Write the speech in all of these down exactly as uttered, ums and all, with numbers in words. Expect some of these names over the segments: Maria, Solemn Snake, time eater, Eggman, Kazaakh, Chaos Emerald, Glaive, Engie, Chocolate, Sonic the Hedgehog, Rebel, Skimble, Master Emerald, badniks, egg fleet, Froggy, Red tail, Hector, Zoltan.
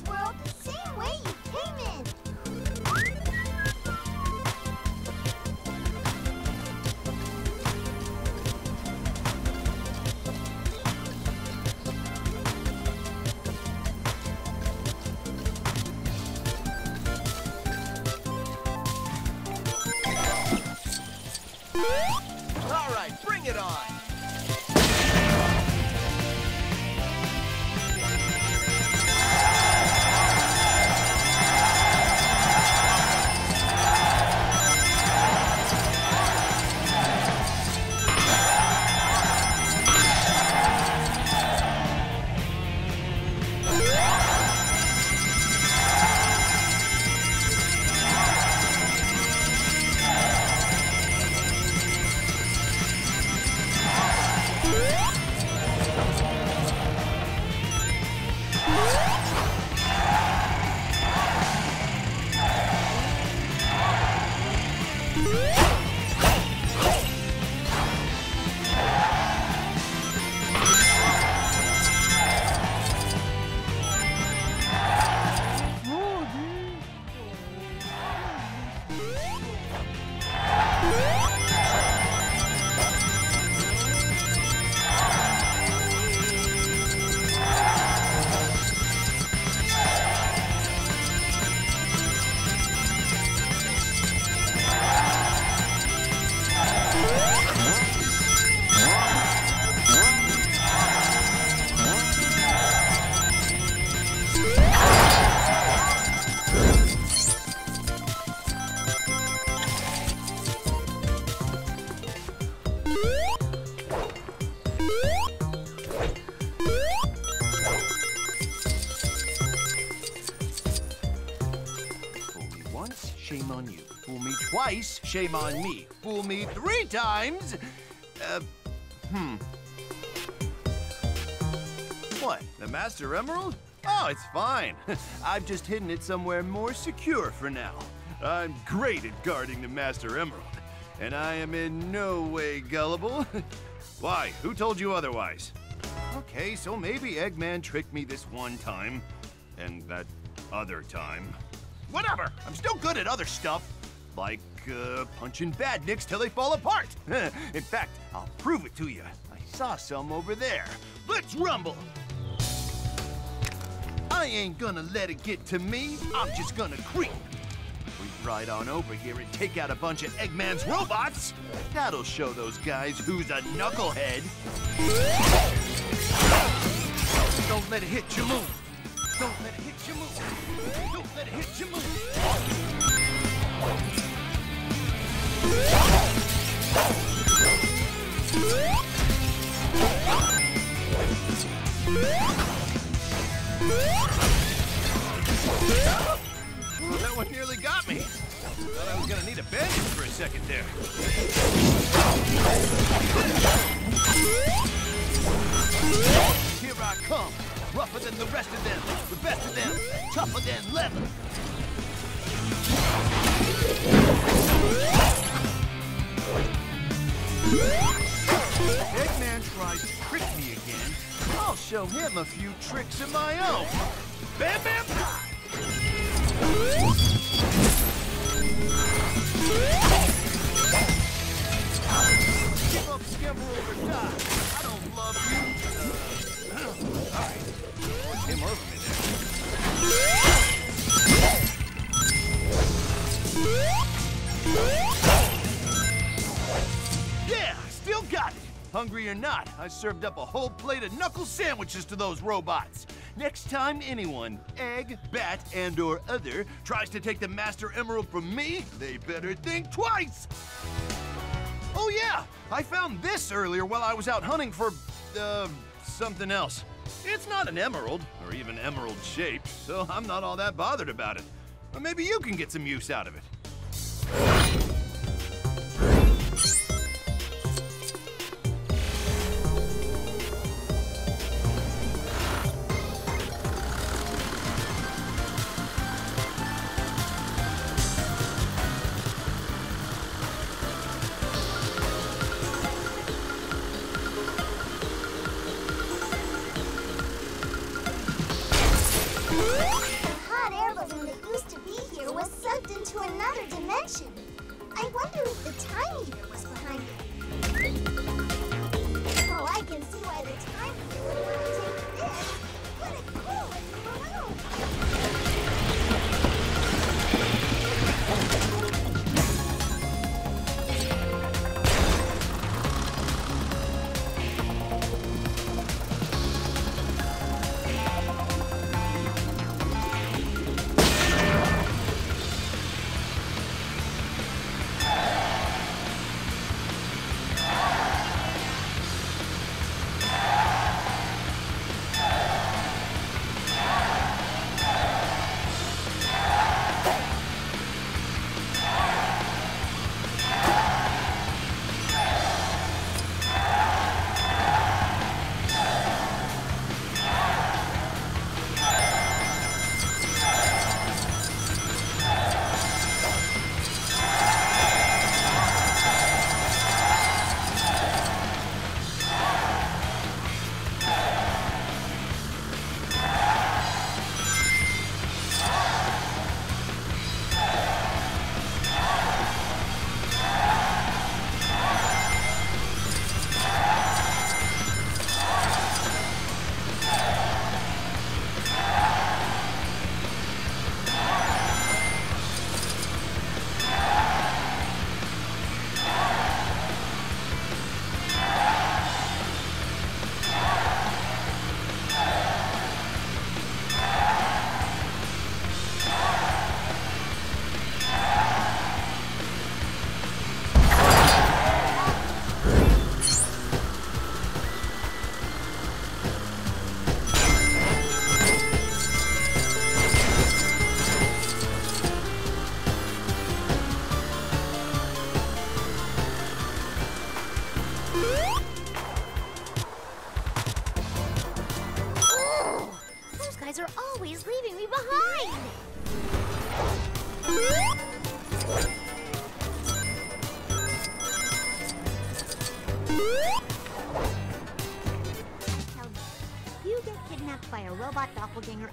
this world the same way you came in. Shame on me. Fool me three times. Uh, hmm. What? The Master Emerald? Oh, it's fine. I've just hidden it somewhere more secure for now. I'm great at guarding the Master Emerald, and I am in no way gullible. Why? Who told you otherwise? Okay, so maybe Eggman tricked me this one time, and that other time. Whatever. I'm still good at other stuff, like. Uh, punching badniks till they fall apart. In fact, I'll prove it to you. I saw some over there. Let's rumble! I ain't gonna let it get to me. I'm just gonna creep. Creep right on over here and take out a bunch of Eggman's robots. That'll show those guys who's a knucklehead. Don't let it hit you, move. Don't let it hit you, move. Don't let it hit you, move. That one nearly got me. Thought I was gonna need a bandage for a second there. Here I come, rougher than the rest of them, the best of them, tougher than leather. Eggman tries to trick me again. I'll show him a few tricks of my own. Bam, bam, pop! Give up, Skimble, or die. I don't love you. Uh, all right, push him over me there. Yeah, still got it. Hungry or not, I served up a whole plate of knuckle sandwiches to those robots. Next time anyone, egg, bat, and or other, tries to take the Master Emerald from me, they better think twice. Oh yeah, I found this earlier while I was out hunting for, uh, something else. It's not an emerald, or even emerald-shaped, so I'm not all that bothered about it. Or maybe you can get some use out of it. What? was sucked into another dimension. I wonder if the Time Eater was behind it. Oh, I can see why the Time Eater would want to take this. What a cool balloon!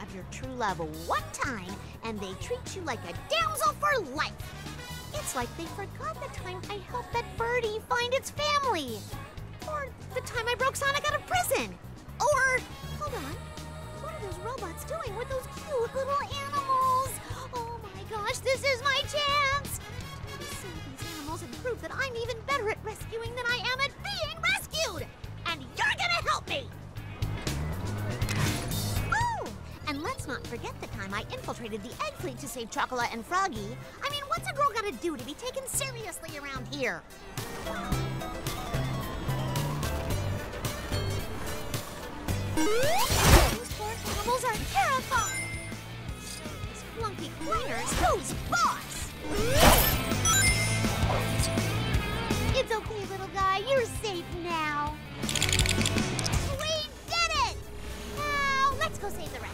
Of your true love one time, and they treat you like a damsel for life. It's like they forgot the time I helped that birdie find its family, or the time I broke Sonic out of prison, or hold on, what are those robots doing with those cute little animals? Oh my gosh, this is my chance! I need to save these animals and prove that I'm even better at rescuing than I am at being rescued, and you're gonna help me. And let's not forget the time I infiltrated the egg fleet to save Chocolate and Froggy. I mean, what's a girl gotta do to be taken seriously around here? Those poor animals are terrifying! These flunky cleaners, who's boss? It's okay, little guy, you're safe now. We did it! Now, let's go save the rest.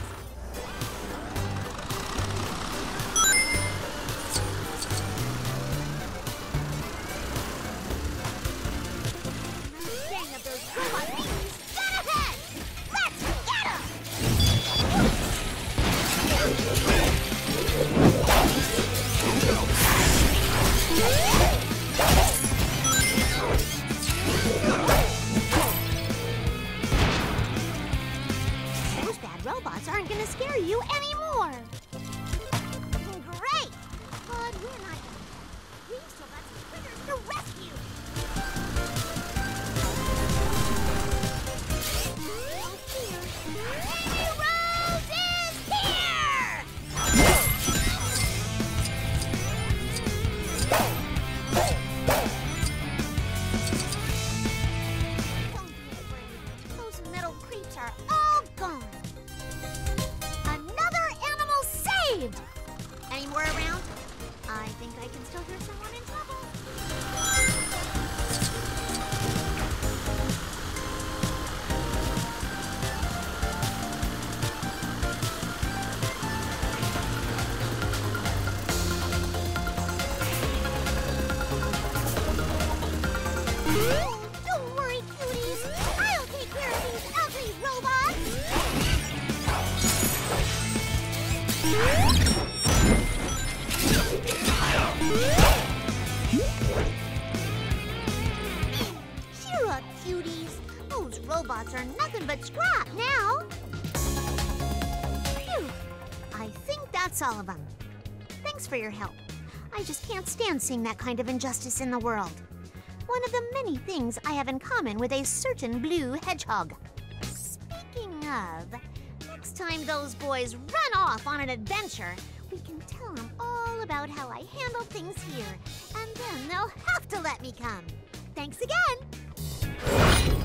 are nothing but scrap now. Phew. I think that's all of them. Thanks for your help. I just can't stand seeing that kind of injustice in the world. One of the many things I have in common with a certain blue hedgehog. Speaking of, next time those boys run off on an adventure, we can tell them all about how I handle things here, and then they'll have to let me come. Thanks again!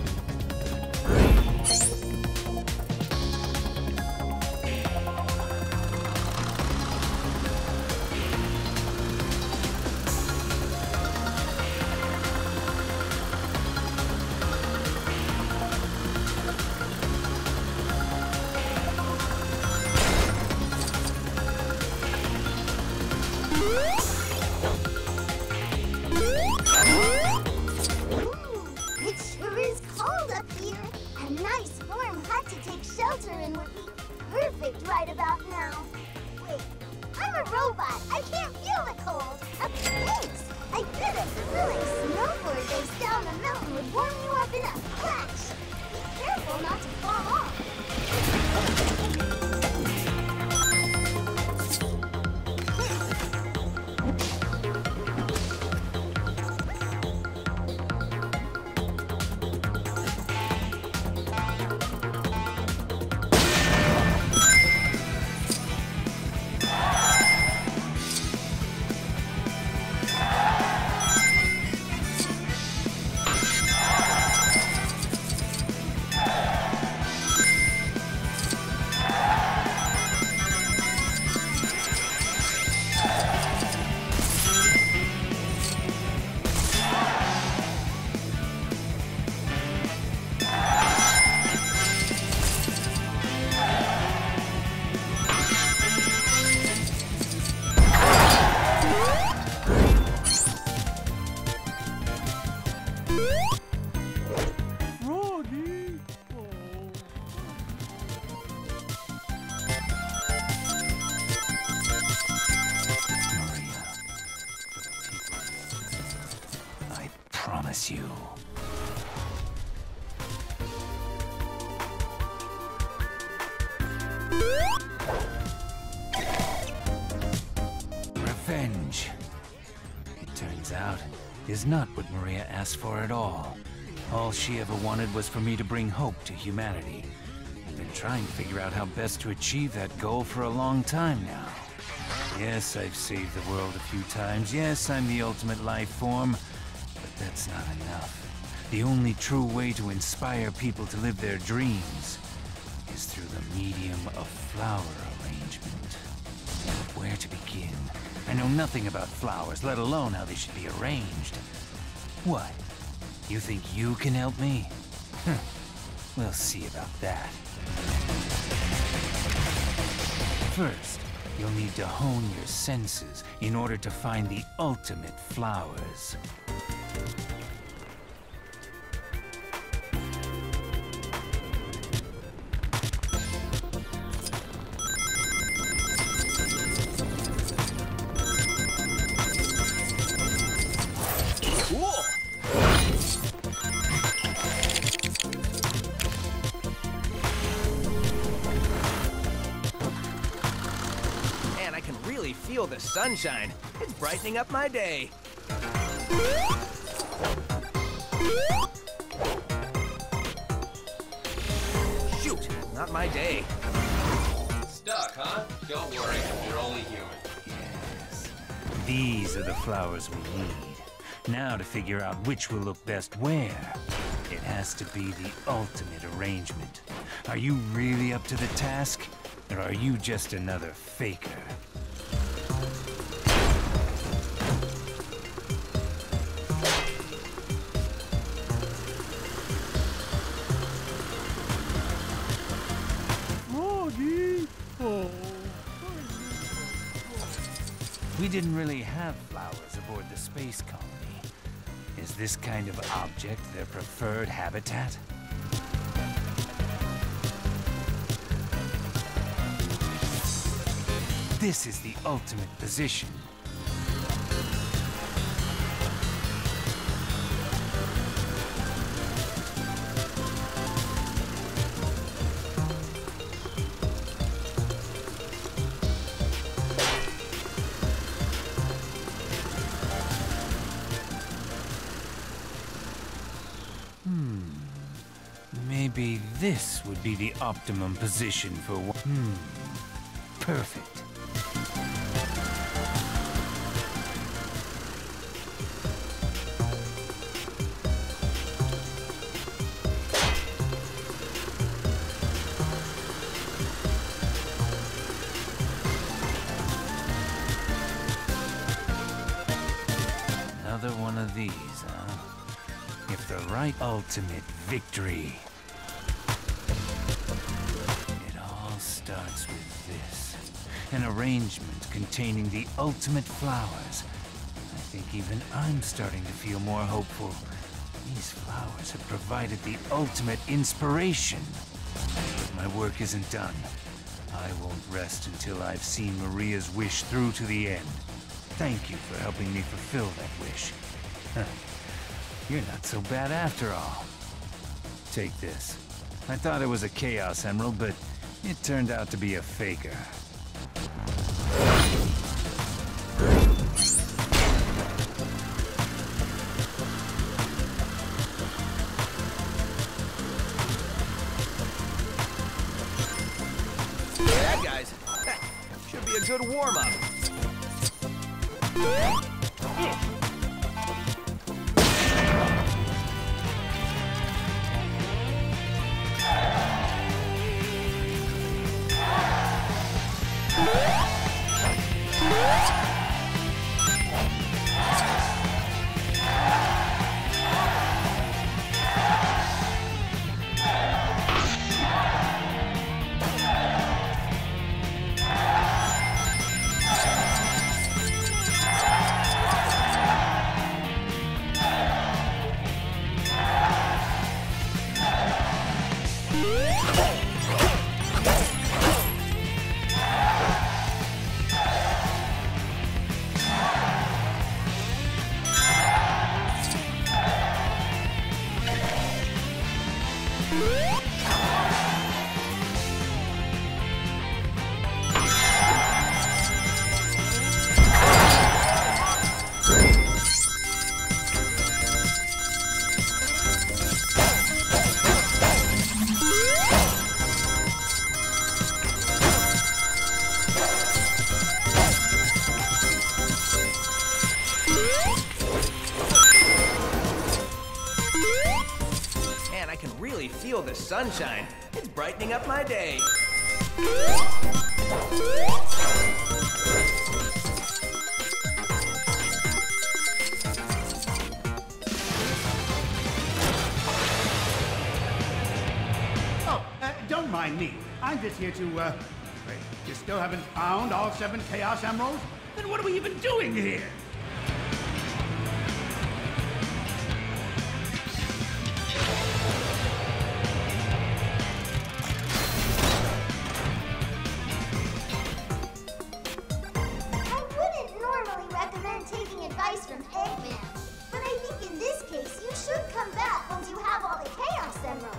Is not what Maria asked for at all. All she ever wanted was for me to bring hope to humanity. I've been trying to figure out how best to achieve that goal for a long time now. Yes, I've saved the world a few times. Yes, I'm the ultimate life form, but that's not enough. The only true way to inspire people to live their dreams is through the medium of flower arrangement. Where to begin? I know nothing about flowers, let alone how they should be arranged. What? You think you can help me? We'll see about that. First, you'll need to hone your senses in order to find the ultimate flowers. Sunshine. It's brightening up my day. Shoot, not my day. Stuck, huh? Don't worry, you're only human. Yes. These are the flowers we need. Now to figure out which will look best where. It has to be the ultimate arrangement. Are you really up to the task? Or are you just another faker? We didn't really have flowers aboard the space colony. Is this kind of object their preferred habitat? This is the ultimate position. This would be the optimum position for one. Hmm. Perfect. Another one of these, huh? If the right ultimate victory. Starts with this, an arrangement containing the ultimate flowers. I think even I'm starting to feel more hopeful. These flowers have provided the ultimate inspiration. My work isn't done. I won't rest until I've seen Maria's wish through to the end. Thank you for helping me fulfill that wish. Huh. You're not so bad after all. Take this. I thought it was a Chaos Emerald, but it turned out to be a faker. Yeah, guys. Should be a good warm-up. The sunshine, it's brightening up my day. Oh, uh, don't mind me. I'm just here to, uh, wait, you still haven't found all seven Chaos Emeralds? Then what are we even doing here? From Eggman. But I think in this case, you should come back once you have all the Chaos Emeralds.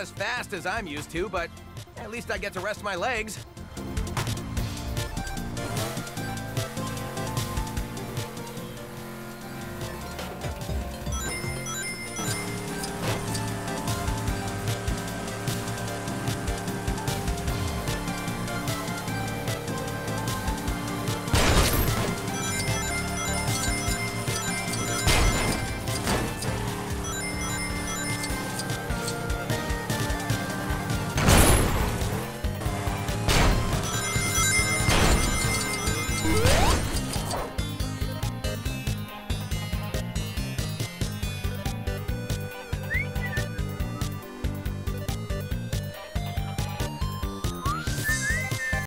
As fast as I'm used to, but at least I get to rest my legs.